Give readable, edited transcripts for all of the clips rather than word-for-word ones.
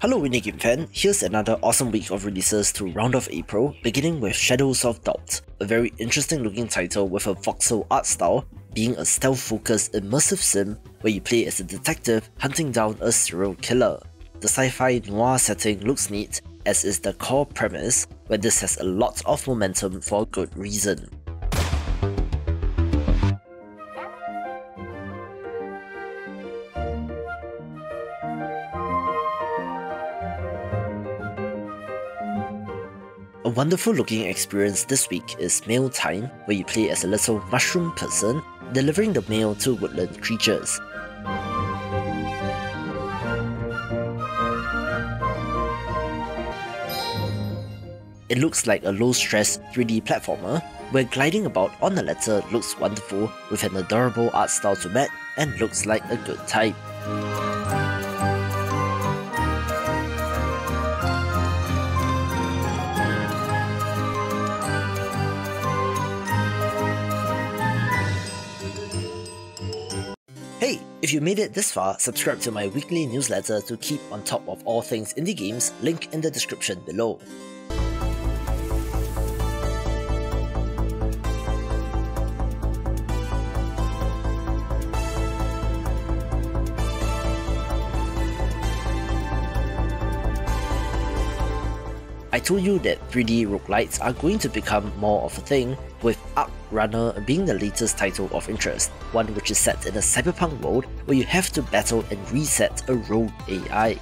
Hello Winning fan, here's another awesome week of releases to round off April, beginning with Shadows of Doubt, a very interesting looking title with a voxel art style, being a stealth-focused immersive sim where you play as a detective hunting down a serial killer. The sci-fi noir setting looks neat, as is the core premise, where this has a lot of momentum for good reason. A wonderful looking experience this week is Mail Time, where you play as a little mushroom person, delivering the mail to woodland creatures. It looks like a low-stress 3D platformer, where gliding about on the ladder looks wonderful with an adorable art style to match and looks like a good time. Hey, if you made it this far, subscribe to my weekly newsletter to keep on top of all things indie games, link in the description below. I told you that 3D roguelites are going to become more of a thing, with ArcRunner being the latest title of interest, one which is set in a cyberpunk world where you have to battle and reset a rogue AI.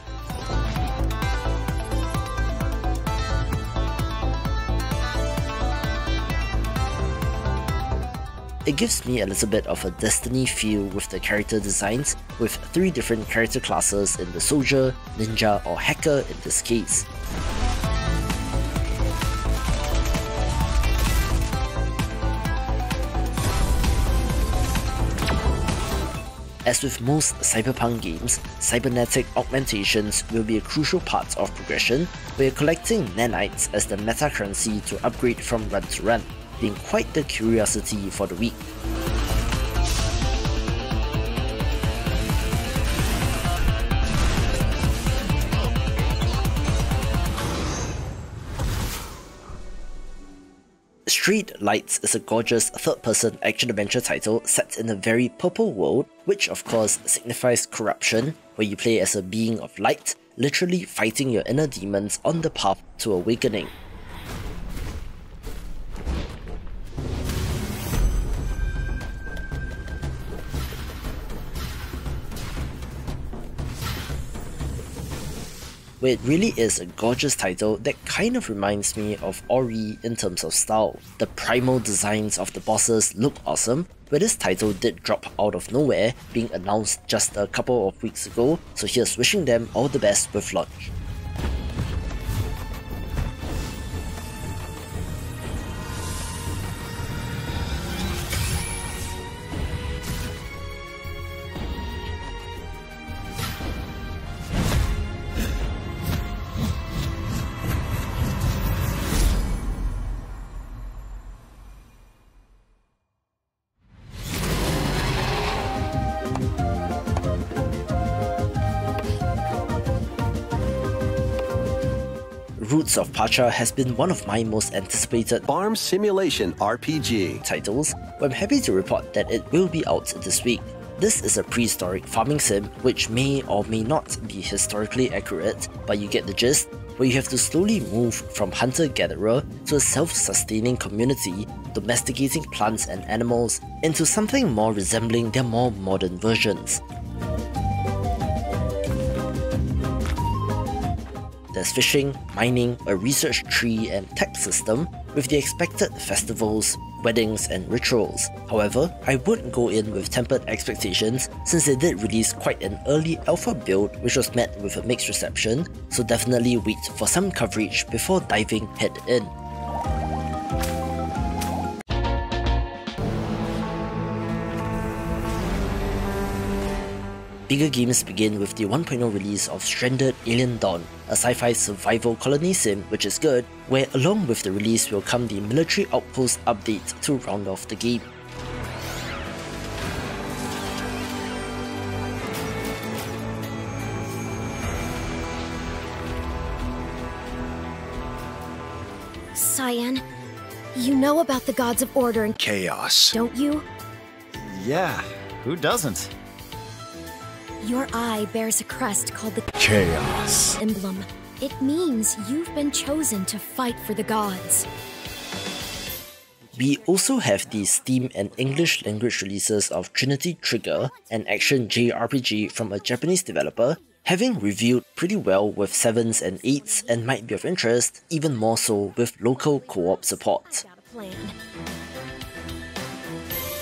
It gives me a little bit of a Destiny feel with the character designs, with 3 different character classes in the soldier, ninja or hacker in this case. As with most cyberpunk games, cybernetic augmentations will be a crucial part of progression, where you're collecting nanites as the meta currency to upgrade from run to run, being quite the curiosity for the week. Strayed Lights is a gorgeous third-person action-adventure title set in a very purple world, which of course signifies corruption, where you play as a being of light, literally fighting your inner demons on the path to awakening. Where it really is a gorgeous title that kind of reminds me of Ori in terms of style. The primal designs of the bosses look awesome, but this title did drop out of nowhere, being announced just a couple of weeks ago, so here's wishing them all the best with launch. Roots of Pacha has been one of my most anticipated farm simulation RPG titles, but I'm happy to report that it will be out this week. This is a prehistoric farming sim which may or may not be historically accurate, but you get the gist, where you have to slowly move from hunter-gatherer to a self-sustaining community, domesticating plants and animals into something more resembling their more modern versions. There's fishing, mining, a research tree and tech system, with the expected festivals, weddings and rituals. However, I would go in with tempered expectations since they did release quite an early alpha build which was met with a mixed reception, so definitely wait for some coverage before diving head in. Bigger games begin with the 1.0 release of Stranded: Alien Dawn, a sci-fi survival colony sim which is good, where along with the release will come the military outpost update to round off the game. Cyan, you know about the gods of order and chaos, don't you? Yeah, who doesn't? Your eye bears a crest called the Chaos Emblem. It means you've been chosen to fight for the gods. We also have the Steam and English language releases of Trinity Trigger, an action JRPG from a Japanese developer, having reviewed pretty well with 7s and 8s and might be of interest, even more so with local co-op support.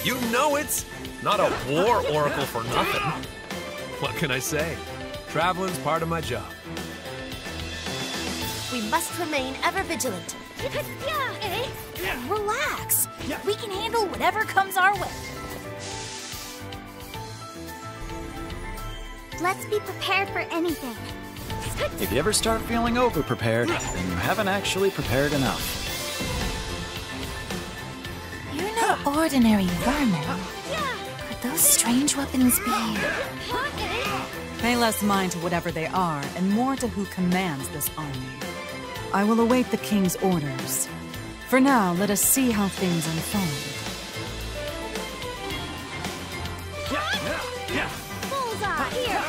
You know it's not a war oracle for nothing. What can I say? Traveling's part of my job. We must remain ever vigilant. Eh? Relax. We can handle whatever comes our way. Let's be prepared for anything. If you ever start feeling over-prepared, then you haven't actually prepared enough. You're no ordinary vermin. Could those strange weapons be? Pay less mind to whatever they are, and more to who commands this army. I will await the king's orders. For now, let us see how things unfold. Bullseye! Here!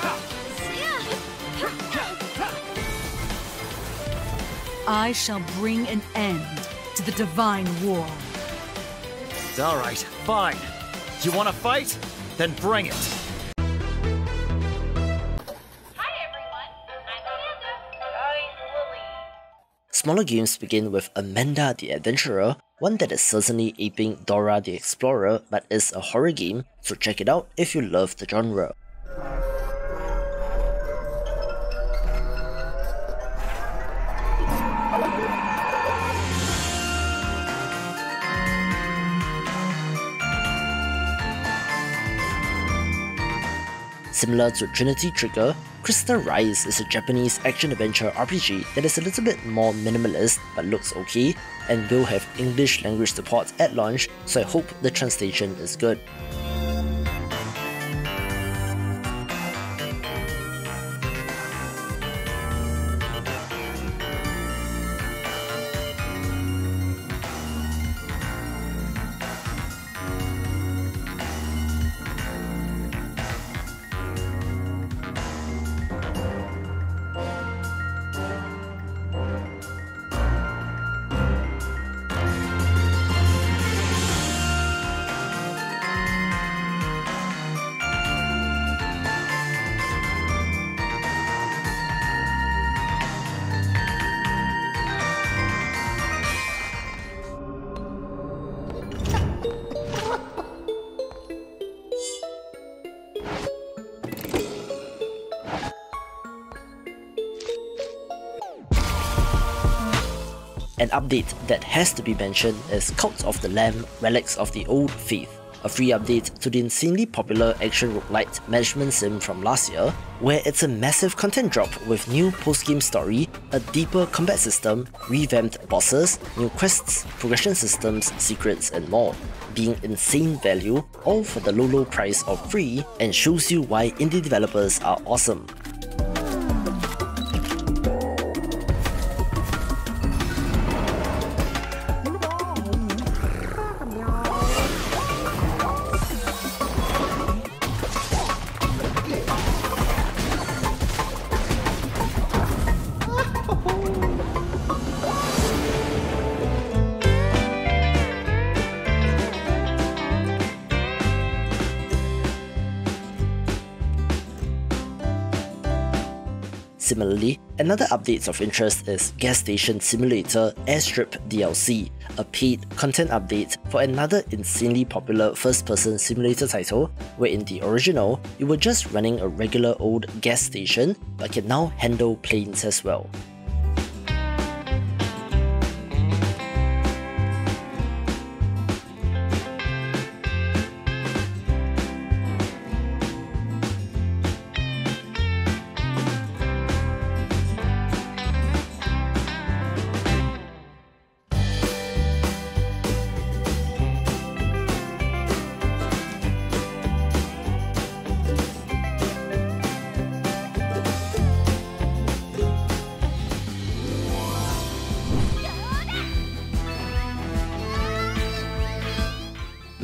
I shall bring an end to the divine war. All right, fine. You want to fight? Then bring it. Hi, everyone. I'm Amanda. Smaller games begin with Amanda the Adventurer, one that is certainly aping Dora the Explorer, but is a horror game, so check it out if you love the genre. Similar to Trinity Trigger, Crystarise is a Japanese action-adventure RPG that is a little bit more minimalist but looks okay, and will have English language support at launch, so I hope the translation is good. An update that has to be mentioned is Cult of the Lamb, Relics of the Old Faith, a free update to the insanely popular action roguelite management sim from last year, where it's a massive content drop with new post-game story, a deeper combat system, revamped bosses, new quests, progression systems, secrets and more, being insane value, all for the low low price of free, and shows you why indie developers are awesome. Similarly, another update of interest is Gas Station Simulator Airstrip DLC, a paid content update for another insanely popular first-person simulator title, where in the original, you were just running a regular old gas station, but can now handle planes as well.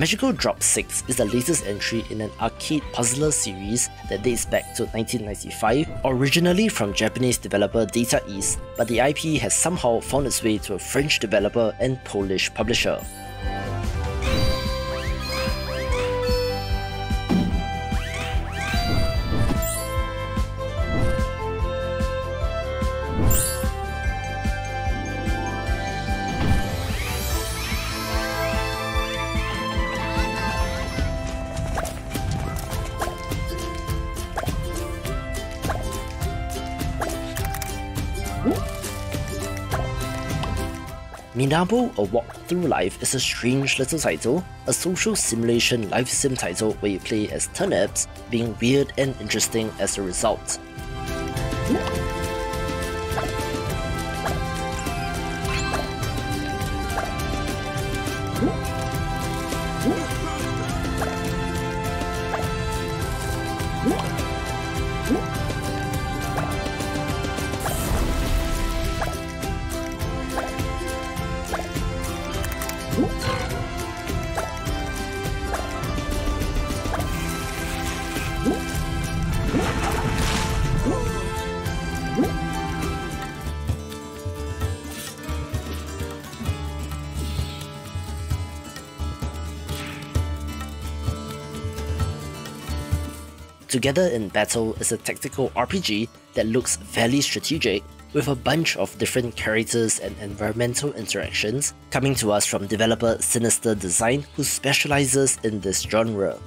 Magical Drop VI is the latest entry in an arcade puzzler series that dates back to 1995, originally from Japanese developer Data East, but the IP has somehow found its way to a French developer and Polish publisher. Minabo A Walk Through Life is a strange little title, a social simulation life sim title where you play as turnips, being weird and interesting as a result. Together in Battle is a tactical RPG that looks fairly strategic, with a bunch of different characters and environmental interactions, coming to us from developer Sinister Design, who specializes in this genre.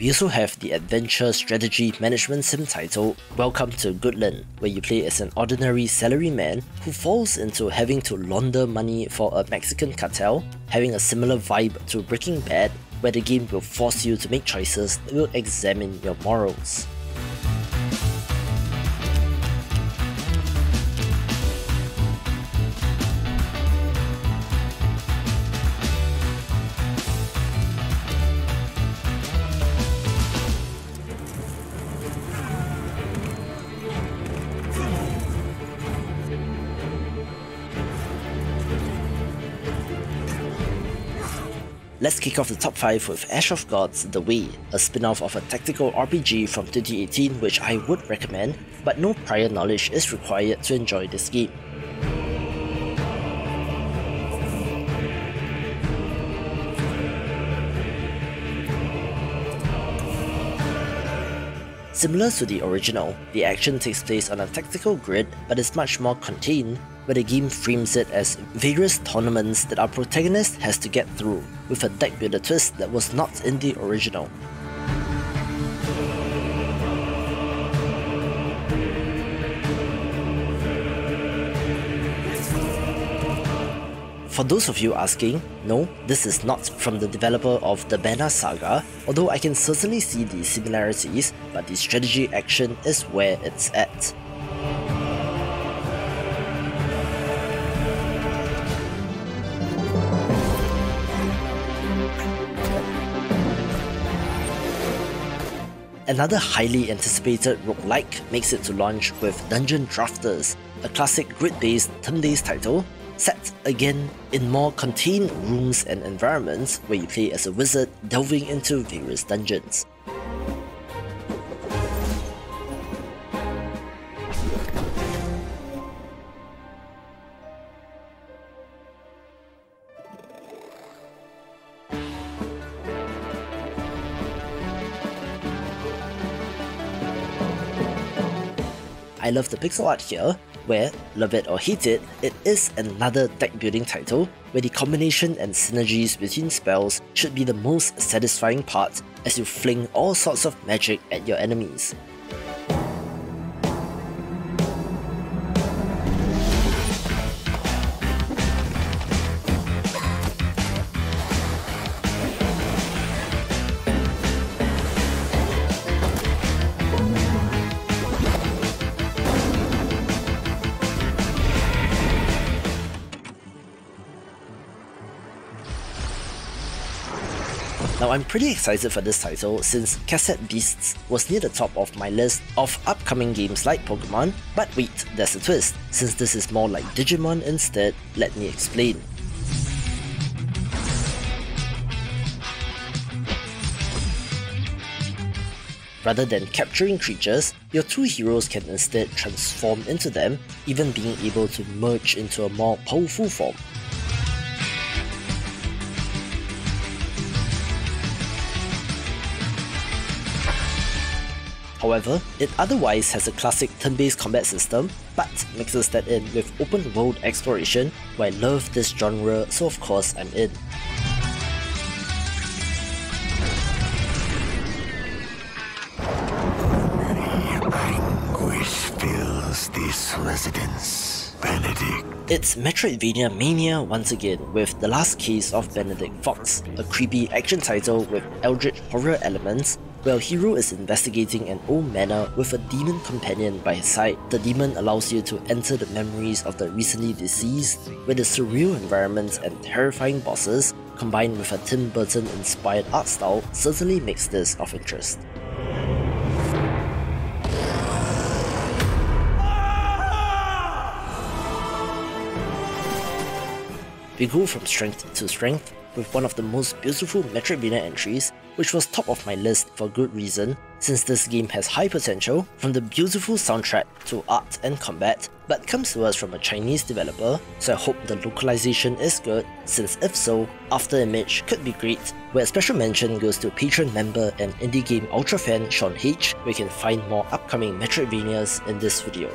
We also have the adventure strategy management sim title Welcome to Goodland, where you play as an ordinary salaryman who falls into having to launder money for a Mexican cartel, having a similar vibe to Breaking Bad, where the game will force you to make choices that will examine your morals. Let's kick off the top 5 with Ash of Gods: The Way, a spin-off of a tactical RPG from 2018 which I would recommend, but no prior knowledge is required to enjoy this game. Similar to the original, the action takes place on a tactical grid but is much more contained, where the game frames it as various tournaments that our protagonist has to get through, with a deck builder twist that was not in the original. For those of you asking, no, this is not from the developer of The Banner Saga, although I can certainly see the similarities, but the strategy action is where it's at. Another highly anticipated roguelike makes it to launch with Dungeon Drafters, a classic grid-based turn-based title, set again in more contained rooms and environments where you play as a wizard delving into various dungeons. I love the pixel art here, where, love it or hate it, it is another deck building title where the combination and synergies between spells should be the most satisfying part as you fling all sorts of magic at your enemies. Now I'm pretty excited for this title since Cassette Beasts was near the top of my list of upcoming games like Pokemon, but wait, there's a twist. Since this is more like Digimon instead, let me explain. Rather than capturing creatures, your two heroes can instead transform into them, even being able to merge into a more powerful form. However, it otherwise has a classic turn-based combat system, but mixes that in with open-world exploration, where I love this genre, so of course I'm in. Anguish fills this residence, Benedict. It's Metroidvania mania once again with The Last Case of Benedict Fox, a creepy action title with eldritch horror elements, where a hero is investigating an old manor with a demon companion by his side. The demon allows you to enter the memories of the recently deceased, where the surreal environments and terrifying bosses, combined with a Tim Burton inspired art style, certainly makes this of interest. We go from strength to strength with one of the most beautiful Metroidvania entries, which was top of my list for good reason, since this game has high potential from the beautiful soundtrack to art and combat, but comes to us from a Chinese developer, so I hope the localization is good, since if so, After Image could be great, where special mention goes to Patreon member and indie game ultra fan Sean H, where you can find more upcoming Metroidvanias in this video.